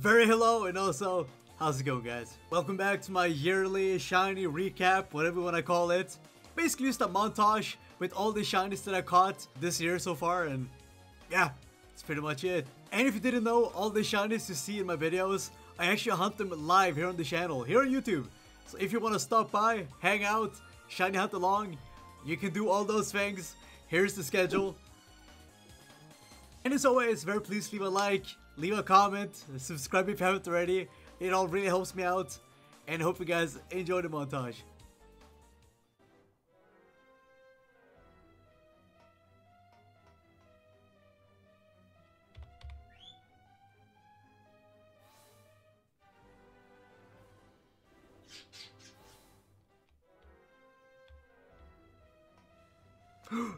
Very hello, and also, how's it going, guys? Welcome back to my yearly shiny recap, whatever you want to call it. Basically just a montage with all the shinies that I caught this year so far, and yeah, that's pretty much it. And if you didn't know, all the shinies you see in my videos, I actually hunt them live here on the channel, here on YouTube. So if you want to stop by, hang out, shiny hunt along, you can do all those things. Here's the schedule. And as always, very please leave a like, leave a comment, subscribe if you haven't already. It all really helps me out, and hope you guys enjoy the montage.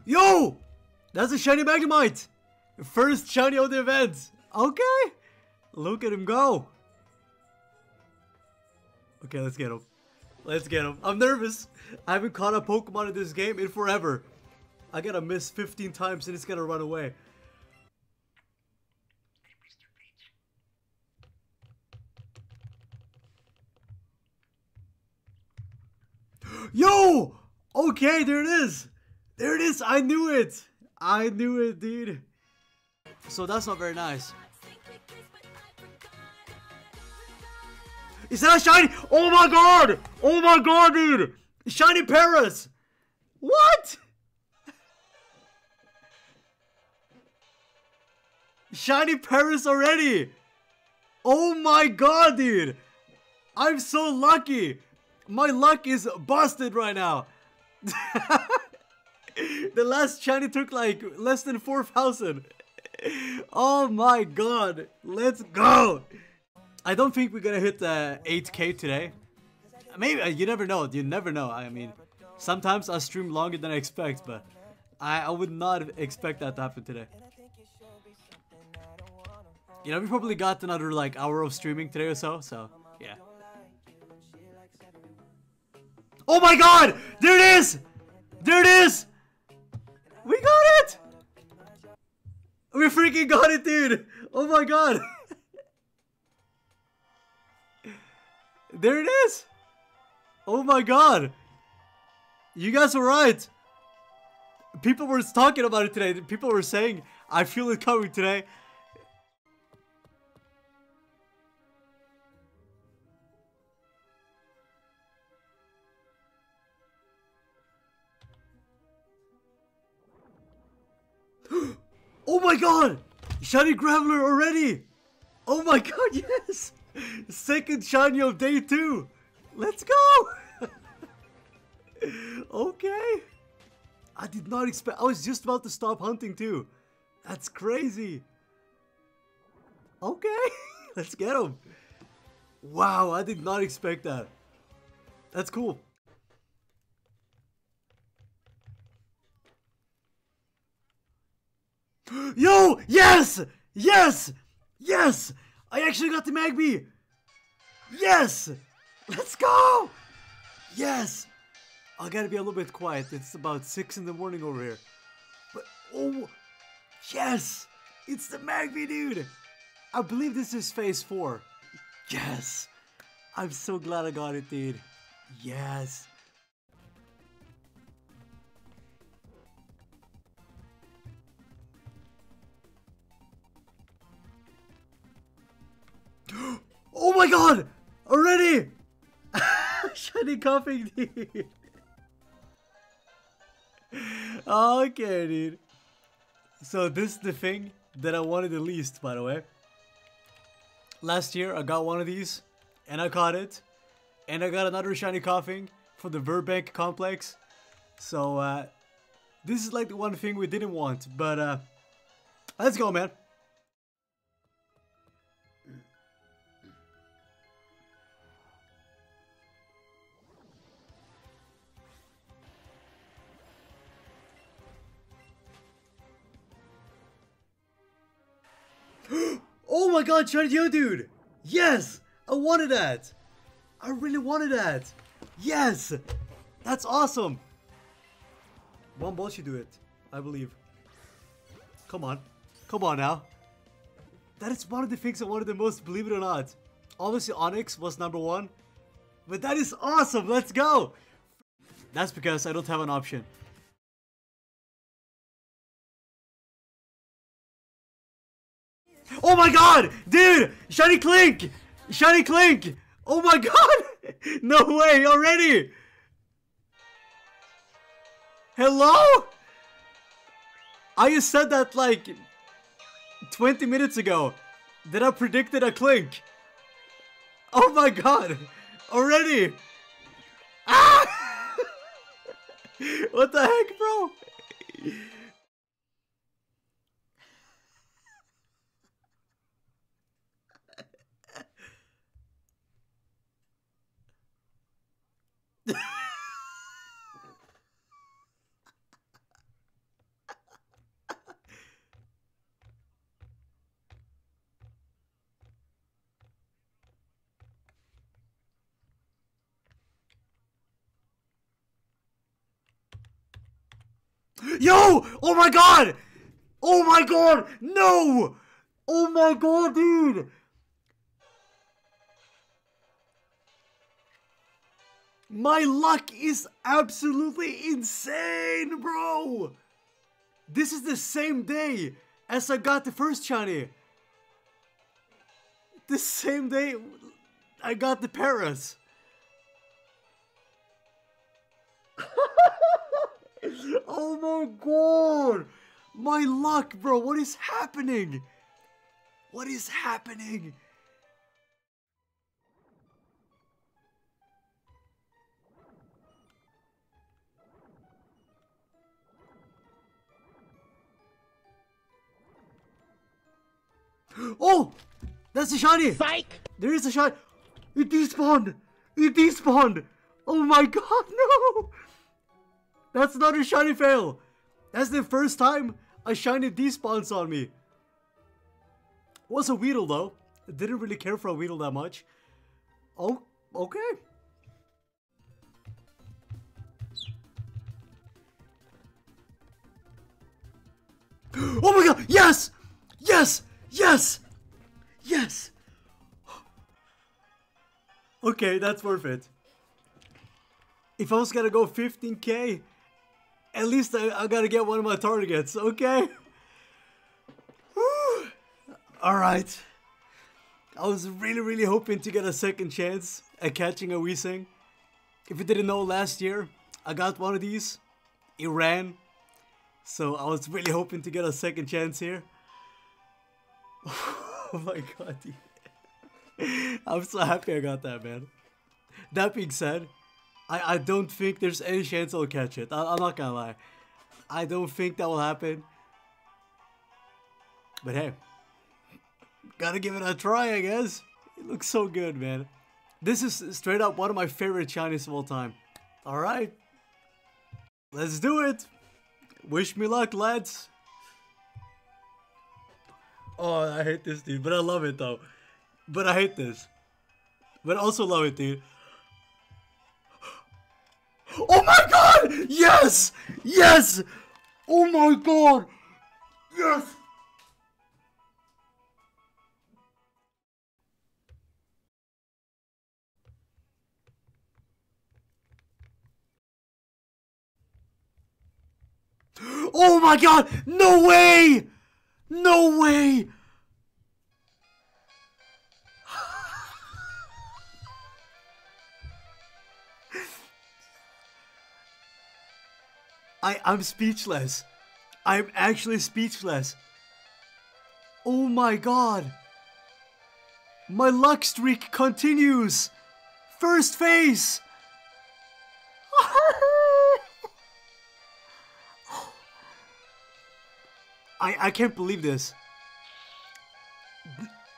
Yo! That's a shiny Magnemite! First shiny of the event! Okay! Look at him go! Okay, let's get him. Let's get him. I'm nervous. I haven't caught a Pokemon in this game in forever. I gotta miss 15 times and it's gonna run away. Yo! Okay, there it is! There it is! I knew it! I knew it, dude. So that's not very nice. Is that a shiny? Oh my god! Oh my god, dude! Shiny Paris! What? Shiny Paris already! Oh my god, dude! I'm so lucky! My luck is busted right now! The last shiny took like less than 4,000. Oh my god, let's go. I don't think we're gonna hit the 8K today. Maybe, you never know, you never know. I mean, sometimes I stream longer than I expect, but I would not expect that to happen today. You know, we probably got another like hour of streaming today or so, so yeah. Oh my god, there it is! There it is! We got it! We freaking got it, dude! Oh my god! There it is! Oh my god! You guys were right! People were talking about it today. People were saying, I feel it coming today. Oh my god! Shiny Graveler already! Oh my god, yes! Second shiny of day 2! Let's go! Okay! I did not expect- I was just about to stop hunting too! That's crazy! Okay! Let's get him! Wow, I did not expect that! That's cool! Yo! Yes! Yes! Yes! I actually got the Magby! Yes! Let's go! Yes! I gotta be a little bit quiet. It's about 6 in the morning over here. But, oh! Yes! It's the Magby, dude! I believe this is phase 4. Yes! I'm so glad I got it, dude. Yes! Oh my god! Already! Shiny coughing, dude. Okay, dude. So this is the thing that I wanted the least, by the way. Last year, I got one of these, and I caught it. And I got another shiny coughing for the Verbank complex. So, this is like the one thing we didn't want, but, let's go, man. Oh my god, shiny Geodude! Yes! I wanted that! I really wanted that! Yes! That's awesome! One ball should do it, I believe. Come on. Come on now. That is one of the things I wanted the most, believe it or not. Obviously Onix was #1, but that is awesome, let's go! That's because I don't have an option. Oh my god! Dude! Shiny Clink! Shiny Clink! Oh my god! No way, already! Hello? I just said that like 20 minutes ago, that I predicted a Clink. Oh my god! Already! Ah! What the heck, bro? Yo! Oh my god! Oh my god! No! Oh my god, dude! My luck is absolutely insane, bro! This is the same day as I got the first shiny. The same day I got the Paras. Oh my god! My luck, bro! What is happening? What is happening? Oh! That's a shiny! Psych! There is a shiny! It despawned! It despawned! Oh my god, no! That's not a shiny fail! That's the first time a shiny despawns on me. Was a Weedle though. Didn't really care for a Weedle that much. Oh, okay. Oh my god! Yes! Yes! Yes! Yes! Okay, that's worth it. If I was gonna go 15K, at least I gotta get one of my targets, okay? Alright. I was really hoping to get a second chance at catching a Weezing. If you didn't know, last year, I got one of these. It ran. So I was really hoping to get a second chance here. Oh my god, dude. I'm so happy I got that, man. That being said, I don't think there's any chance I'll catch it. I'm not gonna lie. I don't think that will happen. But hey, gotta give it a try, I guess. It looks so good, man. This is straight up one of my favorite shinies of all time. Alright. Let's do it. Wish me luck, lads. Oh, I hate this, dude. But I love it, though. But I hate this. But I also love it, dude. Oh my god! Yes! Yes! Oh my god! Yes! Oh my god! No way! No way! I'm speechless. I'm actually speechless. Oh my god. My luck streak continues. First phase. I can't believe this.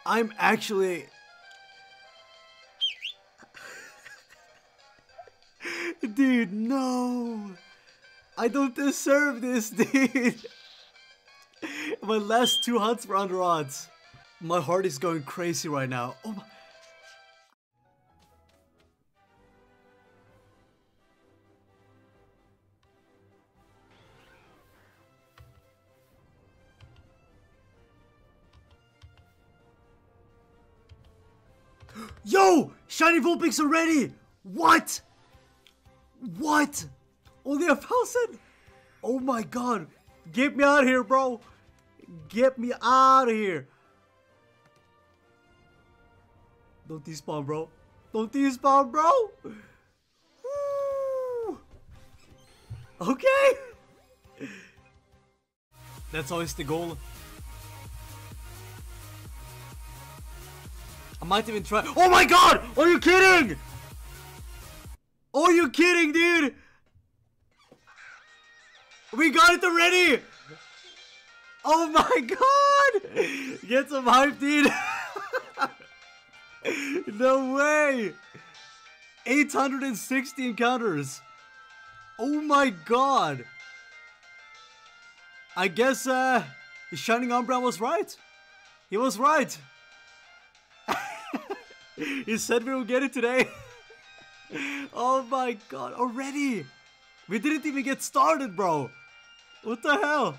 I'm actually... Dude, no. I don't deserve this, dude. My last 2 hunts were under odds. My heart is going crazy right now. Oh my. Yo! Shiny Vulpix already! What? What? Only 1,000? Oh my god. Get me out of here, bro. Get me out of here. Don't despawn, bro. Don't despawn, bro. Woo. Okay. That's always the goal. I might even try. Oh my god! Are you kidding? Are you kidding, dude? We got it already! Oh my god! Get some hype, dude! No way! 860 encounters! Oh my god! I guess, Shining Umbreon was right! He was right! He said we will get it today! Oh my god, already! We didn't even get started, bro! What the hell?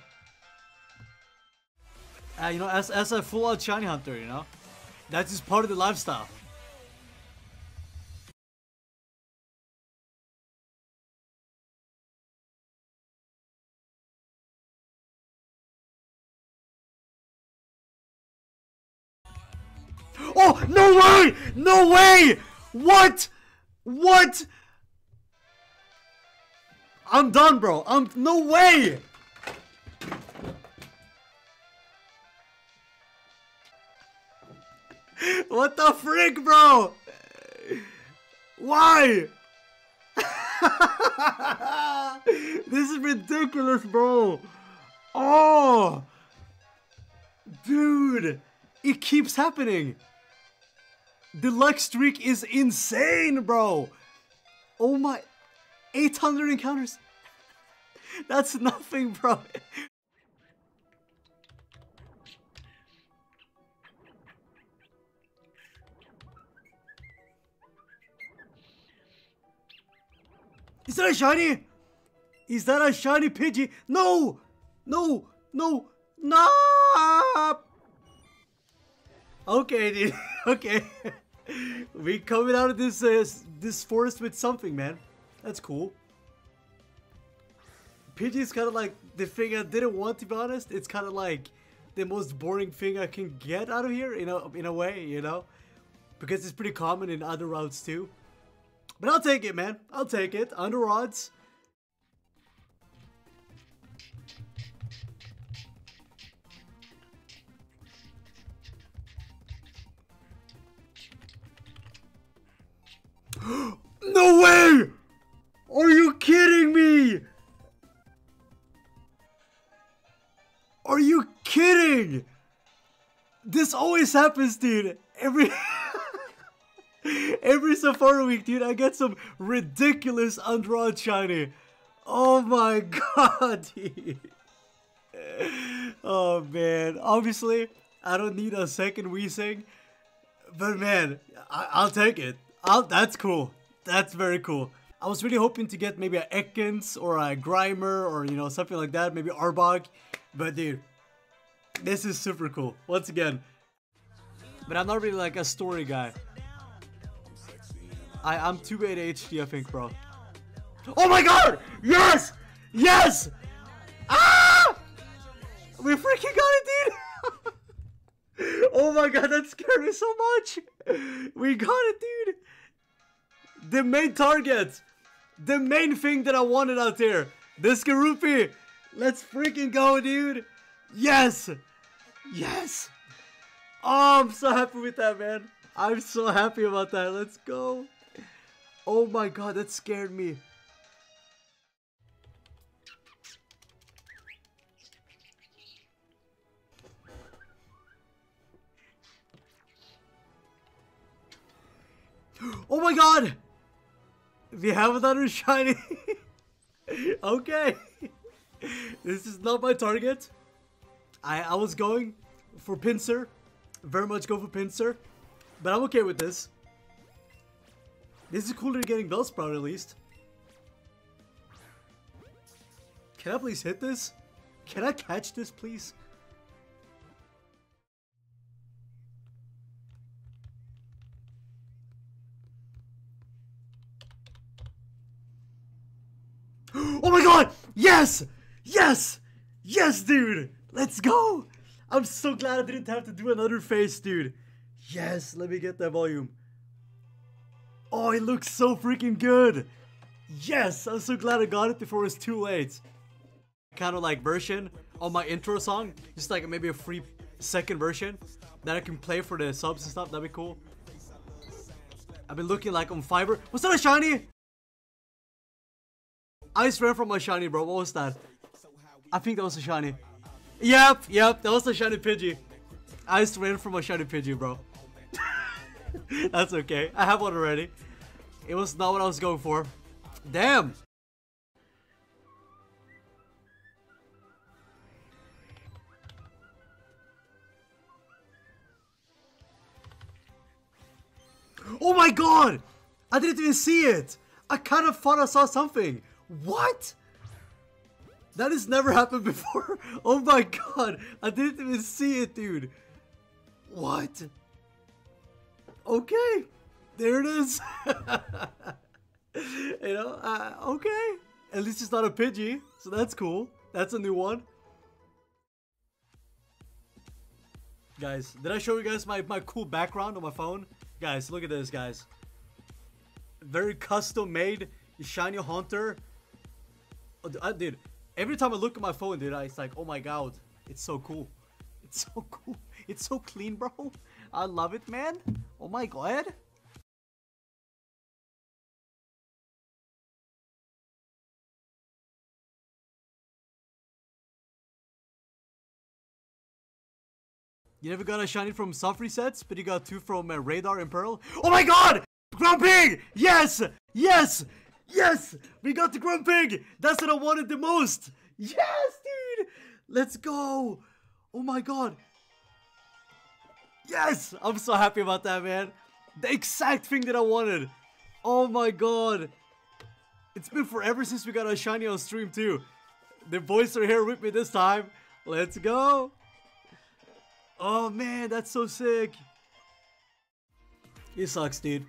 You know, as a full-out shiny hunter, you know? That's just part of the lifestyle. Oh, no way! No way! What? What? I'm done, bro. No way! What the frick, bro? Why? This is ridiculous, bro. Oh! Dude! It keeps happening. The luck streak is insane, bro. Oh my... 800 encounters. That's nothing, bro. Is that a shiny? Is that a shiny Pidgey? No! No! No! No! Okay, dude. Okay. We coming out of this, this forest with something, man. That's cool. Pidgey's kind of like the thing I didn't want, to be honest. It's kind of like the most boring thing I can get out of here, in a way, you know? Because it's pretty common in other routes too. But I'll take it, man. I'll take it. Under odds. No way! Are you kidding me? Are you kidding? This always happens, dude. Every Safari week, dude, I get some ridiculous undrawn shiny. Oh my god, dude. Oh man. Obviously, I don't need a second Weezing. But man, I'll take it. That's cool. That's very cool. I was really hoping to get maybe an Ekans or a Grimer or, you know, something like that. Maybe Arbok. But, dude, this is super cool. Once again. But I'm not really, like, a story guy. I'm too bad HD, I think, bro. Oh, my God! Yes! Yes! Ah! We freaking got it, dude! Oh, my God, that scared me so much! We got it, dude! The main target, the main thing that I wanted out there, the Skorupi. Let's freaking go, dude. Yes, yes. Oh, I'm so happy with that, man. I'm so happy about that. Let's go. Oh my god, that scared me. Oh my god. We have another shiny. Okay. This is not my target. I was going for Pinsir. Very much go for Pinsir. But I'm okay with this. This is cooler than getting Bellsprout at least. Can I please hit this? Can I catch this please? on! Yes! Yes! Yes, dude! Let's go! I'm so glad I didn't have to do another face, dude. Yes, let me get that volume. Oh, it looks so freaking good. Yes, I'm so glad I got it before it's too late. Kind of like version of my intro song, just like maybe a free second version that I can play for the subs and stuff. That'd be cool. I've been looking like on Fiverr. Was that a shiny? I just ran from my shiny, bro. What was that? I think that was a shiny. Yep, that was a shiny Pidgey. I just ran from a shiny Pidgey, bro. That's okay. I have one already. It was not what I was going for. Damn. Oh my god! I didn't even see it! I kind of thought I saw something. What? That has never happened before. Oh my god. I didn't even see it, dude. What? Okay. There it is. You know, okay. At least it's not a Pidgey. So that's cool. That's a new one. Guys, did I show you guys my cool background on my phone? Guys, look at this, guys. Very custom made shiny hunter. Oh, dude, every time I look at my phone, dude, it's like, oh my god, it's so cool. It's so cool. It's so clean, bro. I love it, man. Oh my god. You never got a shiny from soft resets, but you got two from Radar and Pearl. Oh my god! Grumpig! Yes! Yes! Yes! We got the Grumpig! That's what I wanted the most! Yes, dude! Let's go! Oh my god! Yes! I'm so happy about that, man. The exact thing that I wanted. Oh my god. It's been forever since we got a shiny on stream too. The boys are here with me this time. Let's go! Oh man, that's so sick. It sucks, dude.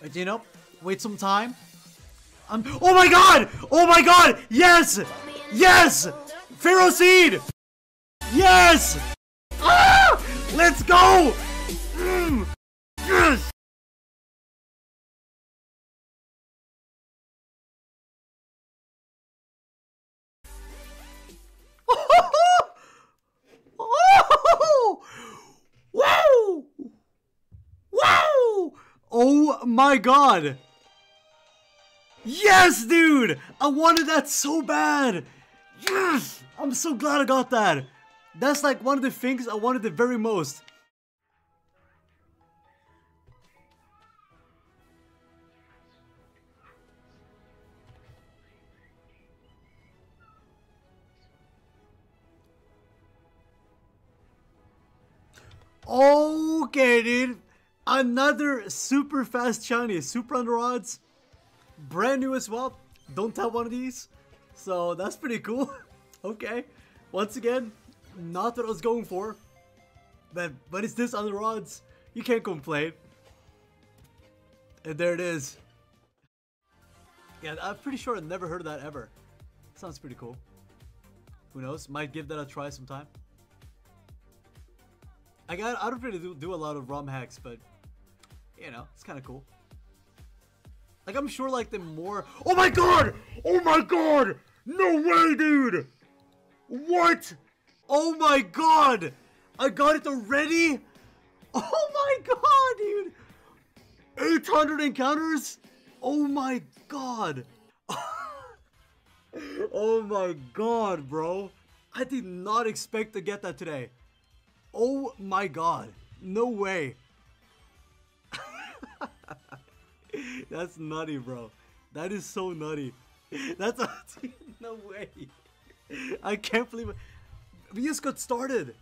But you know, wait some time. Oh my god! Oh my god! Yes! Yes! Pharaoh Seed! Yes! Ah! Let's go! Yes! Wow! Wow! Oh my god! Yes, dude! I wanted that so bad! Yes! I'm so glad I got that! That's like one of the things I wanted the very most. Okay, dude. Another super fast shiny, super under odds, brand new as well. Don't have one of these, so that's pretty cool. Okay, once again, not what I was going for, but it's this under odds. You can't complain. And there it is. Yeah, I'm pretty sure I never heard of that ever. Sounds pretty cool. Who knows? Might give that a try sometime. I don't really do a lot of ROM hacks, but you know, it's kind of cool. Like I'm sure like the more— oh my god! Oh my god! No way, dude! What? Oh my god! I got it already? Oh my god, dude! 800 encounters? Oh my god! Oh my god, bro! I did not expect to get that today. Oh my god, no way. That's nutty, bro. That is so nutty. That's no way. I can't believe it. We just got started.